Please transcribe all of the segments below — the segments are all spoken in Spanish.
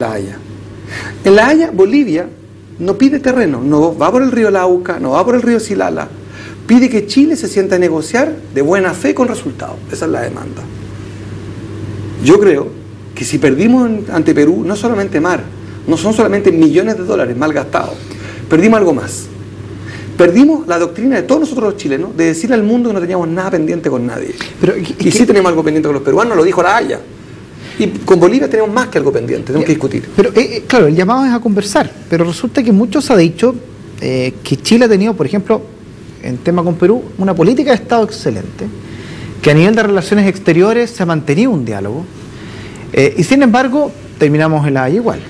La Haya. En La Haya, Bolivia no pide terreno, no va por el río Lauca, no va por el río Silala. Pide que Chile se sienta a negociar de buena fe con resultados. Esa es la demanda. Yo creo que si perdimos ante Perú, no solamente mar, no son solamente millones de dólares mal gastados, perdimos algo más. Perdimos la doctrina de todos nosotros los chilenos de decirle al mundo que no teníamos nada pendiente con nadie. Pero, y sí tenemos algo pendiente con los peruanos, lo dijo La Haya. Y con Bolivia tenemos más que algo pendiente, tenemos que discutir. Pero claro, el llamado es a conversar, pero resulta que muchos han dicho que Chile ha tenido, por ejemplo, en tema con Perú, una política de Estado excelente, que a nivel de relaciones exteriores se ha mantenido un diálogo, y sin embargo terminamos en La Haya igual.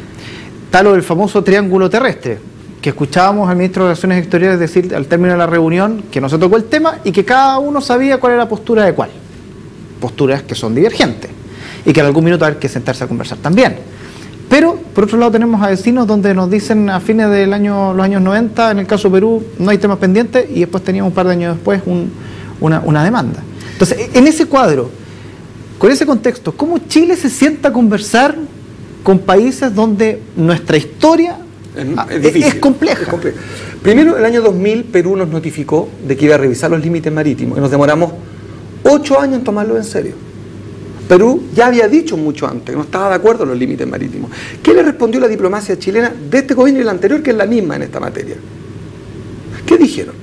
Tal o el famoso triángulo terrestre, que escuchábamos al ministro de Relaciones Exteriores decir al término de la reunión que no se tocó el tema y que cada uno sabía cuál era la postura de cuál. Posturas que son divergentes y que en algún minuto hay que sentarse a conversar también. Pero, por otro lado, tenemos a vecinos donde nos dicen a fines de los años 90, en el caso de Perú, no hay temas pendientes, y después teníamos un par de años después una demanda. Entonces, en ese cuadro, con ese contexto, ¿cómo Chile se sienta a conversar con países donde nuestra historia es compleja? Es compleja. Primero, el año 2000, Perú nos notificó de que iba a revisar los límites marítimos, y nos demoramos 8 años en tomarlo en serio. Perú ya había dicho mucho antes que no estaba de acuerdo en los límites marítimos. ¿Qué le respondió la diplomacia chilena de este gobierno y el anterior, que es la misma en esta materia? ¿Qué dijeron?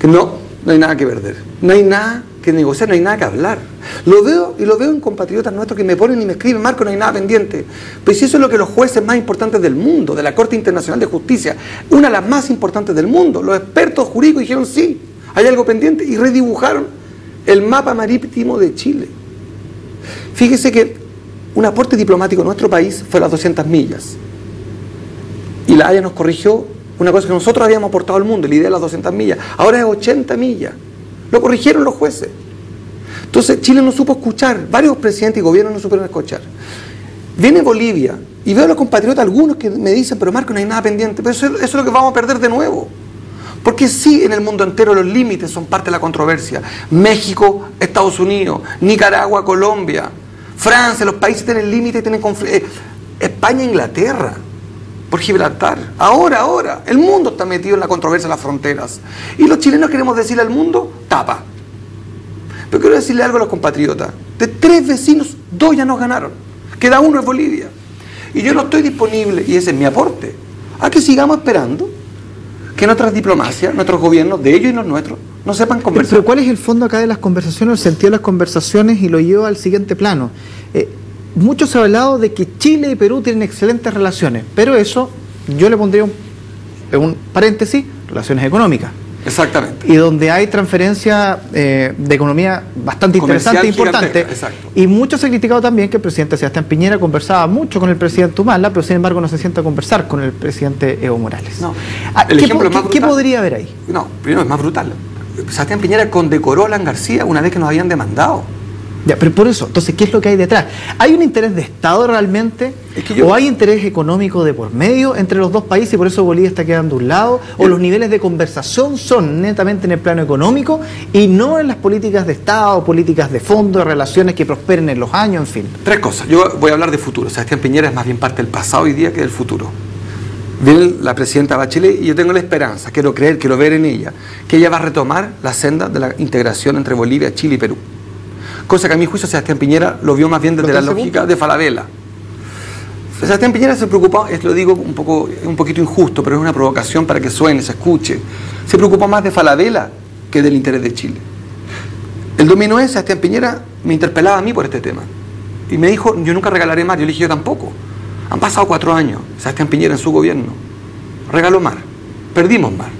Que no hay nada que perder, no hay nada que negociar, no hay nada que hablar. Lo veo, y lo veo en compatriotas nuestros que me ponen y me escriben: Marco, no hay nada pendiente. Pues si eso es lo que los jueces más importantes del mundo, de la Corte Internacional de Justicia, una de las más importantes del mundo, los expertos jurídicos dijeron sí, hay algo pendiente, y redibujaron el mapa marítimo de Chile. Fíjese que un aporte diplomático en nuestro país fue las 200 millas. Y La Haya nos corrigió una cosa que nosotros habíamos aportado al mundo, la idea de las 200 millas. Ahora es 80 millas. Lo corrigieron los jueces. Entonces Chile no supo escuchar. Varios presidentes y gobiernos no supieron escuchar. Viene Bolivia y veo a los compatriotas, algunos que me dicen: pero Marco, no hay nada pendiente. Pero eso es lo que vamos a perder de nuevo. Porque sí, en el mundo entero los límites son parte de la controversia. México, Estados Unidos, Nicaragua, Colombia, Francia, los países tienen límites, tienen conflictos. España, Inglaterra, por Gibraltar. Ahora, el mundo está metido en la controversia de las fronteras. Y los chilenos queremos decirle al mundo: tapa. Pero quiero decirle algo a los compatriotas. De 3 vecinos, 2 ya nos ganaron. Queda uno en Bolivia. Y yo no estoy disponible, y ese es mi aporte, a que sigamos esperando que nuestras diplomacias, nuestros gobiernos, de ellos y los nuestros, no sepan conversar. Pero ¿cuál es el fondo acá de las conversaciones, el sentido de las conversaciones? Y lo llevo al siguiente plano. Mucho se ha hablado de que Chile y Perú tienen excelentes relaciones, pero eso yo le pondría un paréntesis: relaciones económicas. Exactamente. Y donde hay transferencia de economía bastante interesante e importante. Y mucho se ha criticado también que el presidente Sebastián Piñera conversaba mucho con el presidente Humala, pero sin embargo no se sienta a conversar con el presidente Evo Morales. No. ¿Qué podría haber ahí? No, primero es más brutal. Sebastián Piñera condecoró a Alan García una vez que nos habían demandado. Ya, pero por eso, entonces, ¿qué es lo que hay detrás? ¿Hay un interés de Estado realmente? Es que ¿o hay interés económico de por medio entre los dos países y por eso Bolivia está quedando a un lado? ¿O los niveles de conversación son netamente en el plano económico y no en las políticas de Estado, políticas de fondo, relaciones que prosperen en los años, en fin? 3 cosas. Yo voy a hablar de futuro. Sebastián Piñera es más bien parte del pasado hoy día que del futuro. Viene la presidenta Bachelet y yo tengo la esperanza, quiero creer, quiero ver en ella, que ella va a retomar la senda de la integración entre Bolivia, Chile y Perú. Cosa que a mi juicio Sebastián Piñera lo vio más bien desde la lógica de Falabella. Sebastián Piñera se preocupó, lo digo un poquito injusto, pero es una provocación para que suene, se escuche. Se preocupó más de Falabella que del interés de Chile. El 2009 Sebastián Piñera me interpelaba a mí por este tema. Y me dijo: yo nunca regalaré mar. Yo le dije: yo tampoco. Han pasado 4 años. Sebastián Piñera en su gobierno regaló mar. Perdimos mar.